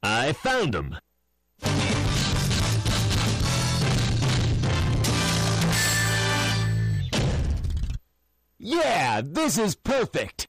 I found him. Yeah, this is perfect.